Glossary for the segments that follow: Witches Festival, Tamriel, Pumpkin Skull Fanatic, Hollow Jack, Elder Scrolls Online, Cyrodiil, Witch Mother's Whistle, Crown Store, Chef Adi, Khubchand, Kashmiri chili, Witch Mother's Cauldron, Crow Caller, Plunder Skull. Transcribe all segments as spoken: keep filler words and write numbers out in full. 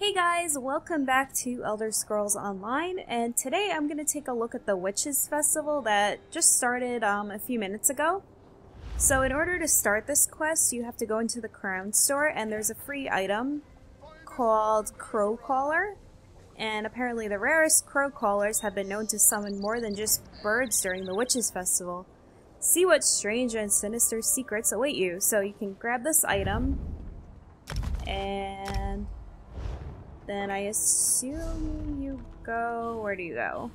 Hey guys, welcome back to Elder Scrolls Online, and today I'm going to take a look at the Witches Festival that just started um, a few minutes ago. So in order to start this quest, you have to go into the Crown Store, and there's a free item called Crow Caller, and apparently the rarest Crow Callers have been known to summon more than just birds during the Witches Festival. See what strange and sinister secrets await you. So you can grab this item, and then I assume you go... where do you go?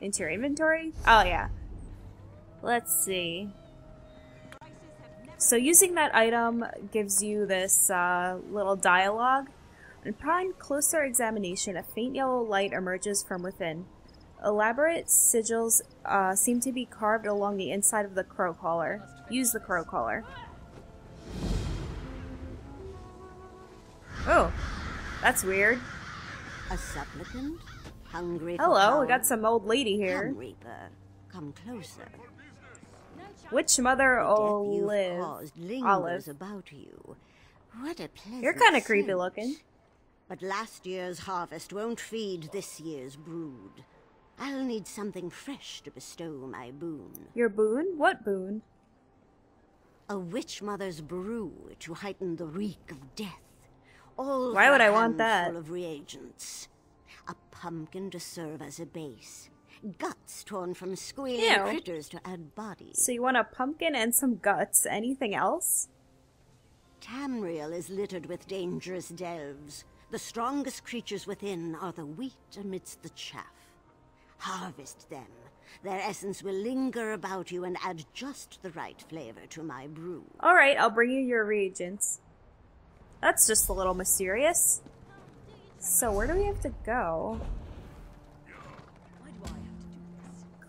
Into your inventory? Oh, yeah. Let's see. So using that item gives you this uh, little dialogue. Upon closer examination, a faint yellow light emerges from within. Elaborate sigils uh, seem to be carved along the inside of the Crow Caller. Use the Crow Caller. Oh! That's weird. A supplicant, hungry. Hello, we got some old lady here. Come, Reaper, come closer. Witch Mother Olive. Olive. About you. What a pleasant You're kind of creepy looking. But last year's harvest won't feed this year's brood. I'll need something fresh to bestow my boon. Your boon? What boon? A witch mother's brew to heighten the reek of death. All Why would I want that? Full of reagents. A pumpkin to serve as a base. Guts torn from squealing Ew. Critters to add body. So you want a pumpkin and some guts. Anything else? Tamriel is littered with dangerous delves. The strongest creatures within are the wheat amidst the chaff. Harvest them. Their essence will linger about you and add just the right flavor to my brew. Alright, I'll bring you your reagents. That's just a little mysterious. So where do we have to go?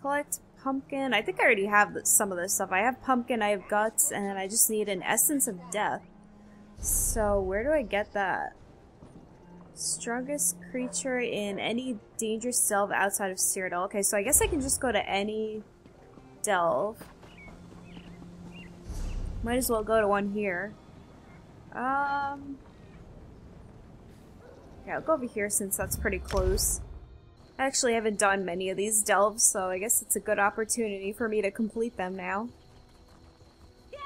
Collect pumpkin. I think I already have some of this stuff. I have pumpkin, I have guts, and I just need an essence of death. So where do I get that? Strongest creature in any dangerous delve outside of Cyrodiil. Okay, so I guess I can just go to any delve. Might as well go to one here. Um, yeah, I'll go over here since that's pretty close. I actually haven't done many of these delves, so I guess it's a good opportunity for me to complete them now. Yeah!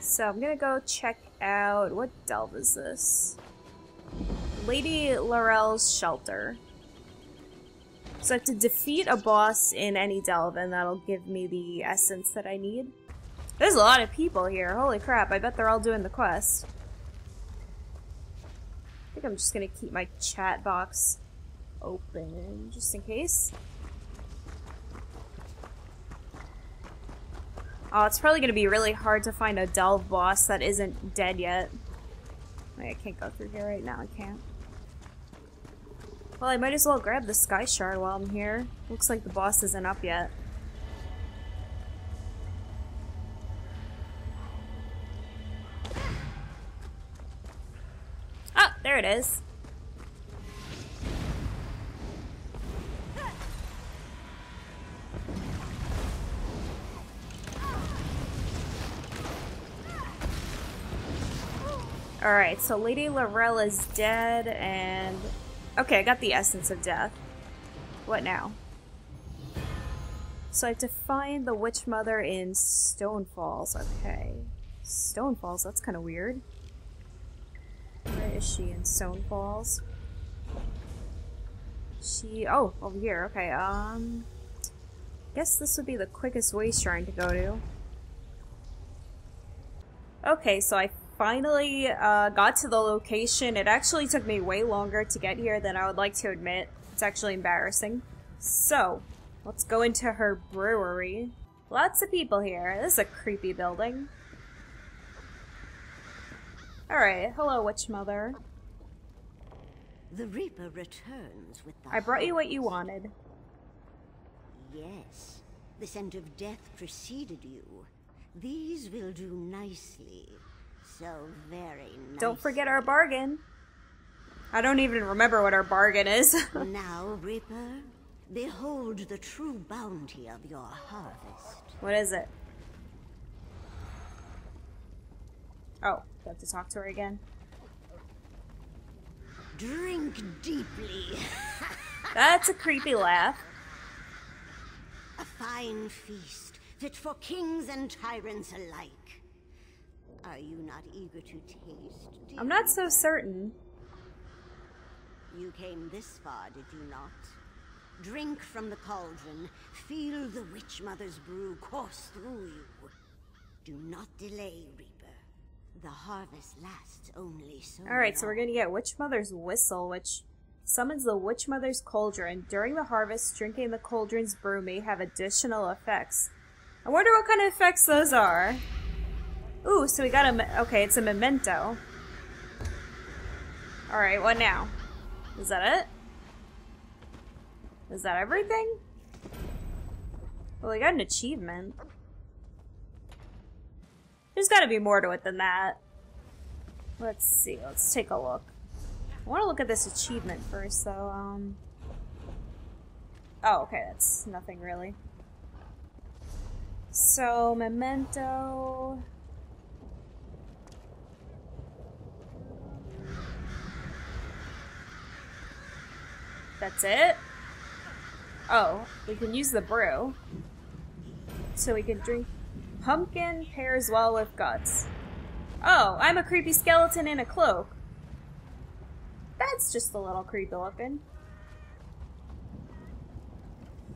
So I'm gonna go check out... what delve is this? Lady Laurel's Shelter. So I have to defeat a boss in any delve, and that'll give me the essence that I need. There's a lot of people here. Holy crap, I bet they're all doing the quest. I think I'm just gonna keep my chat box open, just in case. Oh, it's probably gonna be really hard to find a delve boss that isn't dead yet. Wait, I can't go through here right now, I can't. Well, I might as well grab the Sky Shard while I'm here. Looks like the boss isn't up yet. There it is. Alright, so Lady Laurel is dead, and... okay, I got the essence of death. What now? So I have to find the Witch Mother in Stone Falls. Okay. Stone Falls, that's kind of weird. Where is she in Stone Falls? She... oh, over here. Okay, um... guess this would be the quickest waste shrine to go to. Okay, so I finally uh, got to the location. It actually took me way longer to get here than I would like to admit. It's actually embarrassing. So, let's go into her brewery. Lots of people here. This is a creepy building. Alright, hello, Witch Mother. The Reaper returns with the I brought you what you wanted. Yes, the scent of death preceded you. These will do nicely. So very nicely. Don't forget our bargain. I don't even remember what our bargain is. Now, Reaper, behold the true bounty of your harvest. What is it? Oh, do I have to talk to her again? Drink deeply. That's a creepy laugh. A fine feast, fit for kings and tyrants alike. Are you not eager to taste? I'm not so certain. You came this far, did you not? Drink from the cauldron. Feel the Witch Mother's brew course through you. Do not delay, Reaper. The harvest lasts only so long. Alright, so we're going to get Witch Mother's Whistle, which summons the Witch Mother's Cauldron. During the harvest, drinking the cauldron's brew may have additional effects. I wonder what kind of effects those are. Ooh, so we got a... Okay, it's a memento. Alright, what now? Is that it? Is that everything? Well, we got an achievement. There's gotta be more to it than that. Let's see, let's take a look. I wanna look at this achievement first, so, um... Oh, okay, that's nothing really. So, memento... That's it? Oh, we can use the brew. So we can drink... Pumpkin pairs well with guts. Oh, I'm a creepy skeleton in a cloak. That's just a little creepy looking.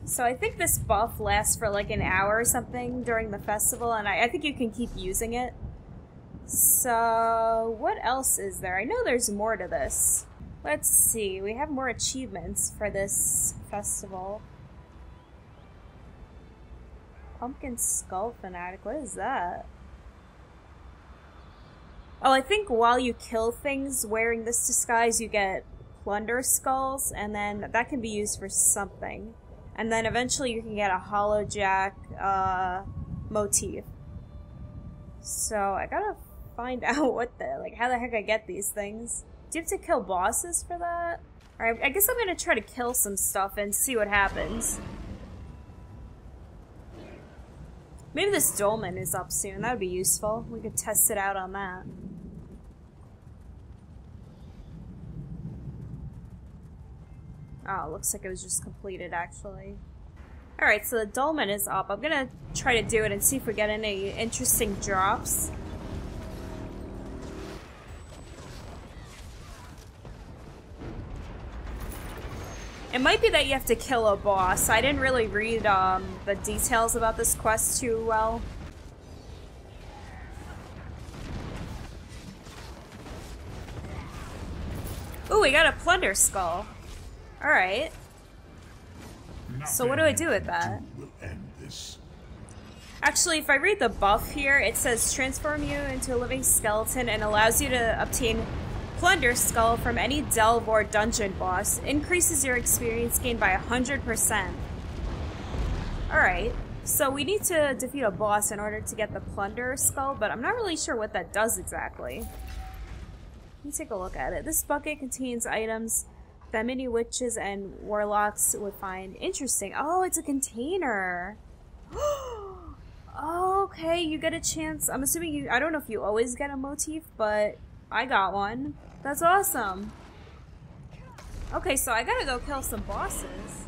So I think this buff lasts for like an hour or something during the festival, and I, I think you can keep using it. So, what else is there? I know there's more to this. Let's see, we have more achievements for this festival. Pumpkin Skull Fanatic, what is that? Oh, I think while you kill things wearing this disguise, you get Plunder Skulls, and then that can be used for something. And then eventually you can get a Hollow Jack uh, motif. So I gotta find out what the, like, how the heck I get these things. Do you have to kill bosses for that? Alright, I guess I'm gonna try to kill some stuff and see what happens. Maybe this dolmen is up soon. That would be useful. We could test it out on that. Oh, looks like it was just completed, actually. Alright, so the dolmen is up. I'm gonna try to do it and see if we get any interesting drops. It might be that you have to kill a boss. I didn't really read um, the details about this quest too well. Ooh, we got a Plunder Skull. Alright. So what do I do with that? Actually, if I read the buff here, it says transform you into a living skeleton and allows you to obtain Plunder Skull from any delve or dungeon boss. Increases your experience gain by one hundred percent. Alright, so we need to defeat a boss in order to get the Plunder Skull, but I'm not really sure what that does exactly. Let me take a look at it. This bucket contains items that many witches and warlocks would find interesting. Oh, it's a container! Okay, you get a chance. I'm assuming you... I don't know if you always get a motif, but... I got one. That's awesome. Okay, so I gotta go kill some bosses.